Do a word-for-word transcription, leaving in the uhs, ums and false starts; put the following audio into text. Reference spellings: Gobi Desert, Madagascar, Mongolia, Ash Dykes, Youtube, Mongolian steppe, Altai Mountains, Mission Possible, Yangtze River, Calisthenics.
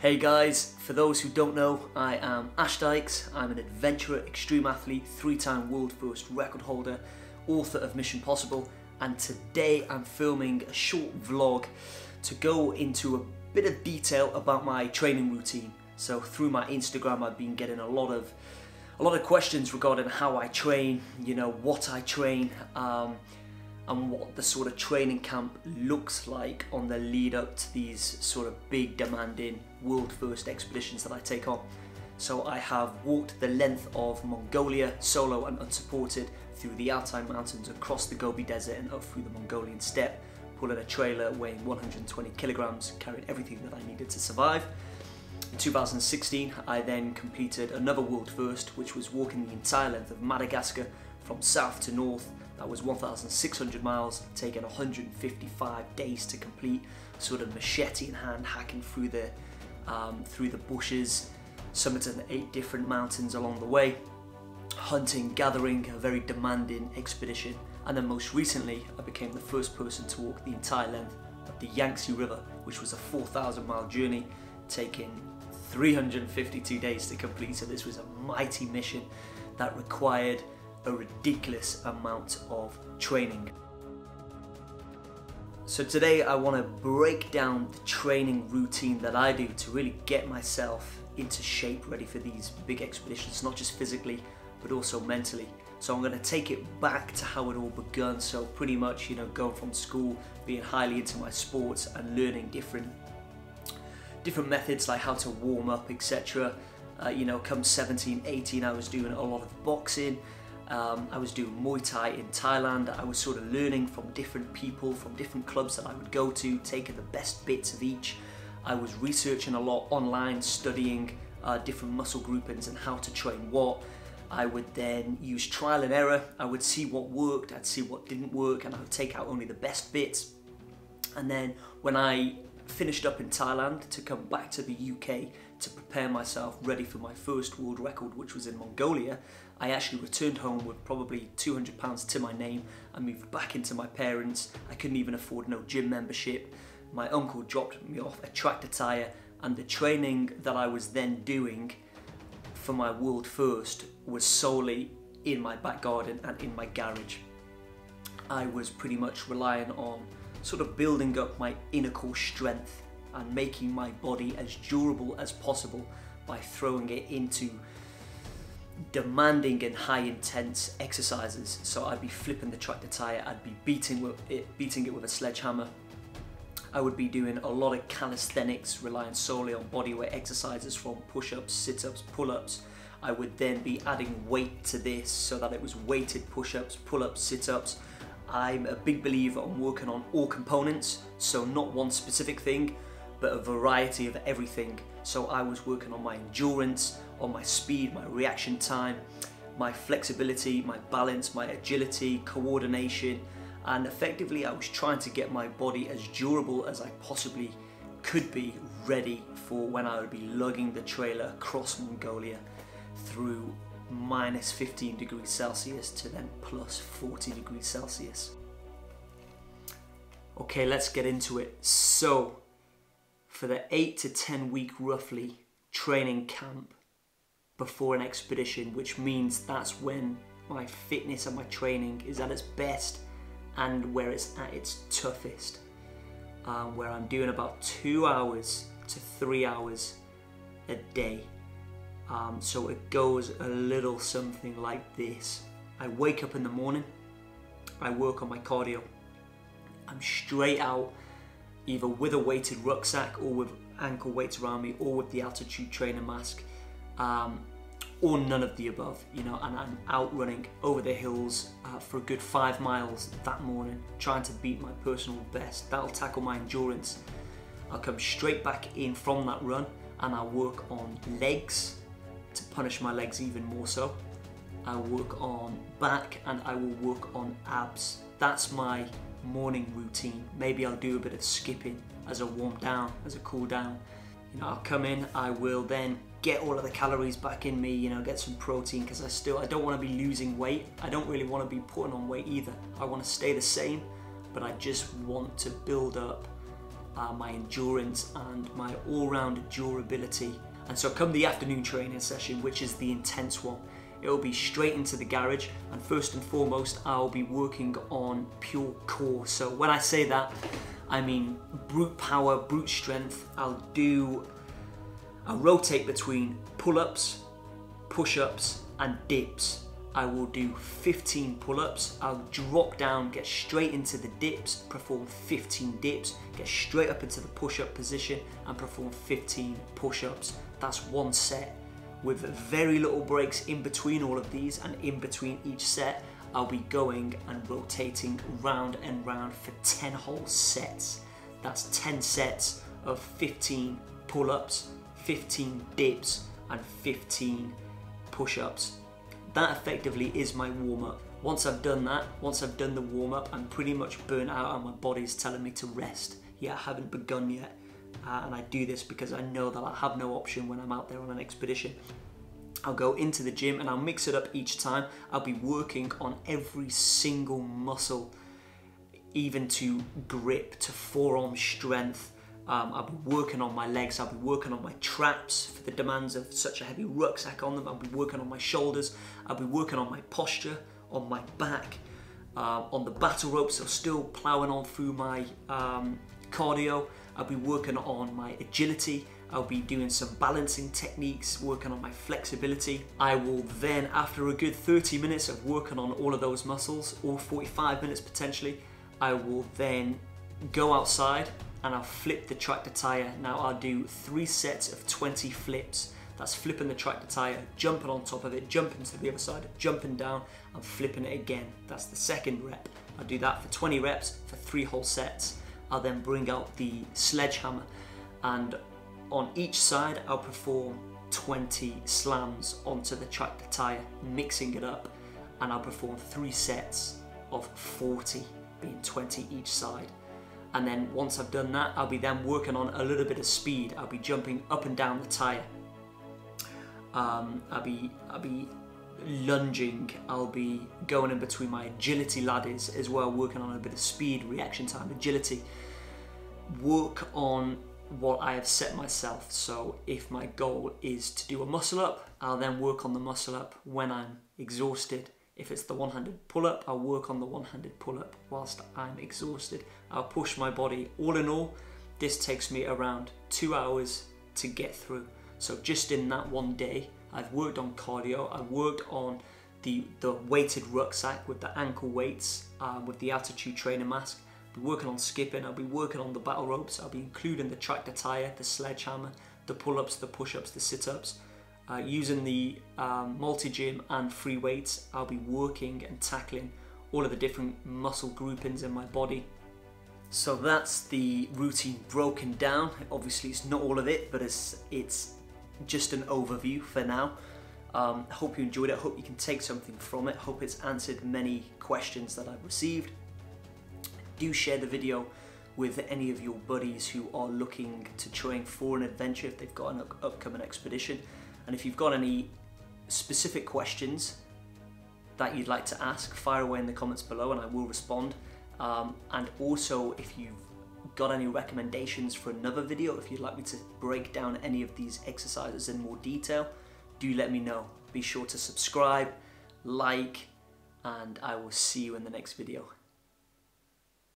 Hey guys, for those who don't know, I am Ash Dykes. I'm an adventurer, extreme athlete, three-time world first record holder, author of Mission Possible, and today I'm filming a short vlog to go into a bit of detail about my training routine. So through my Instagram I've been getting a lot of a lot of questions regarding how I train, you know, what I train, um, and what the sort of training camp looks like on the lead up to these sort of big demanding world first expeditions that I take on. So I have walked the length of Mongolia solo and unsupported, through the Altai Mountains, across the Gobi Desert and up through the Mongolian steppe, pulling a trailer weighing one hundred twenty kilograms, carried everything that I needed to survive. In two thousand sixteen I then completed another world first, which was walking the entire length of Madagascar from south to north. That was one thousand six hundred miles, taking one hundred fifty-five days to complete, sort of machete in hand, hacking through the, um, through the bushes, summiting eight different mountains along the way, hunting, gathering, a very demanding expedition. And then most recently I became the first person to walk the entire length of the Yangtze River, which was a four thousand mile journey, taking three hundred fifty-two days to complete. So this was a mighty mission that required a ridiculous amount of training. So today I want to break down the training routine that I do to really get myself into shape, ready for these big expeditions, not just physically but also mentally. So I'm going to take it back to how it all began. So pretty much, you know, going from school, being highly into my sports and learning different different methods, like how to warm up, etc. Uh, you know, come seventeen, eighteen I was doing a lot of boxing. Um, I was doing Muay Thai in Thailand. I was sort of learning from different people, from different clubs that I would go to, taking the best bits of each. I was researching a lot online, studying uh, different muscle groupings and how to train what. I would then use trial and error. I would see what worked, I'd see what didn't work, and I would take out only the best bits. And then when I finished up in Thailand to come back to the U K to prepare myself ready for my first world record, which was in Mongolia, I actually returned home with probably two hundred pounds to my name. I moved back into my parents. I couldn't even afford no gym membership. My uncle dropped me off a tractor tire, and the training that I was then doing for my world first was solely in my back garden and in my garage. I was pretty much relying on sort of building up my inner core strength and making my body as durable as possible by throwing it into demanding and high intense exercises. So I'd be flipping the tractor tire, I'd be beating with it, beating it with a sledgehammer. I would be doing a lot of calisthenics, relying solely on bodyweight exercises from push-ups, sit-ups, pull-ups. I would then be adding weight to this so that it was weighted push-ups, pull-ups, sit-ups. I'm a big believer on working on all components, so not one specific thing, but a variety of everything. So I was working on my endurance, on my speed, my reaction time, my flexibility, my balance, my agility, coordination, and effectively I was trying to get my body as durable as I possibly could be, ready for when I would be lugging the trailer across Mongolia through minus fifteen degrees Celsius to then plus forty degrees Celsius. Okay, let's get into it. So for the eight to ten week roughly training camp before an expedition, which means that's when my fitness and my training is at its best and where it's at its toughest, um, where I'm doing about two hours to three hours a day. Um, so it goes a little something like this. I wake up in the morning, I work on my cardio, I'm straight out either with a weighted rucksack or with ankle weights around me or with the altitude trainer mask, um, or none of the above, you know, and I'm out running over the hills uh, for a good five miles that morning, trying to beat my personal best. That'll tackle my endurance. I'll come straight back in from that run and I'll work on legs, to punish my legs even more so. I work on back and I will work on abs. That's my morning routine. Maybe I'll do a bit of skipping as a warm down, as a cool down. You know, I'll come in, I will then get all of the calories back in me, you know, get some protein, because I still, I don't want to be losing weight. I don't really want to be putting on weight either. I want to stay the same, but I just want to build up uh, my endurance and my all-round durability. And so come the afternoon training session, which is the intense one, it'll be straight into the garage, and first and foremost I'll be working on pure core. So when I say that, I mean brute power, brute strength. I'll do, I'll rotate between pull-ups, push-ups and dips. I will do fifteen pull-ups, I'll drop down, get straight into the dips, perform fifteen dips, get straight up into the push-up position and perform fifteen push-ups. That's one set. With very little breaks in between all of these, and in between each set, I'll be going and rotating round and round for ten whole sets. That's ten sets of fifteen pull-ups, fifteen dips, and fifteen push-ups. That effectively is my warm-up. Once I've done that, once I've done the warm-up, I'm pretty much burnt out and my body's telling me to rest. Yeah, I haven't begun yet. Uh, and I do this because I know that I have no option when I'm out there on an expedition. I'll go into the gym and I'll mix it up each time. I'll be working on every single muscle, even to grip, to forearm strength. Um, I'll be working on my legs, I'll be working on my traps for the demands of such a heavy rucksack on them. I'll be working on my shoulders, I'll be working on my posture, on my back, uh, on the battle ropes, so still plowing on through my um, cardio. I'll be working on my agility, I'll be doing some balancing techniques, working on my flexibility. I will then, after a good thirty minutes of working on all of those muscles, or forty-five minutes potentially, I will then go outside and I'll flip the tractor tire. Now I'll do three sets of twenty flips. That's flipping the tractor tire, jumping on top of it, jumping to the other side, jumping down and flipping it again. That's the second rep. I'll do that for twenty reps for three whole sets. I'll then bring out the sledgehammer, and on each side I'll perform twenty slams onto the tractor tire, mixing it up, and I'll perform three sets of forty, being twenty each side. And then once I've done that, I'll be then working on a little bit of speed. I'll be jumping up and down the tire, um, I'll be, I'll be lunging, I'll be going in between my agility ladders as well, working on a bit of speed, reaction time, agility. Work on what I have set myself. So if my goal is to do a muscle up, I'll then work on the muscle up when I'm exhausted. If it's the one-handed pull-up, I'll work on the one-handed pull-up whilst I'm exhausted. I'll push my body. All in all, this takes me around two hours to get through. So just in that one day, I've worked on cardio, I've worked on the, the weighted rucksack with the ankle weights, um, with the altitude trainer mask. I'll be working on skipping, I'll be working on the battle ropes, I'll be including the tractor tire, the sledgehammer, the pull-ups, the push-ups, the sit-ups. Uh, using the um, multi-gym and free weights, I'll be working and tackling all of the different muscle groupings in my body. So that's the routine broken down. Obviously it's not all of it, but it's, it's just an overview for now. Um, hope you enjoyed it, hope you can take something from it, hope it's answered many questions that I've received. Do share the video with any of your buddies who are looking to train for an adventure if they've got an upcoming expedition. And if you've got any specific questions that you'd like to ask, fire away in the comments below and I will respond. Um, and also if you've got any recommendations for another video, if you'd like me to break down any of these exercises in more detail, do let me know. Be sure to subscribe, like, and I will see you in the next video.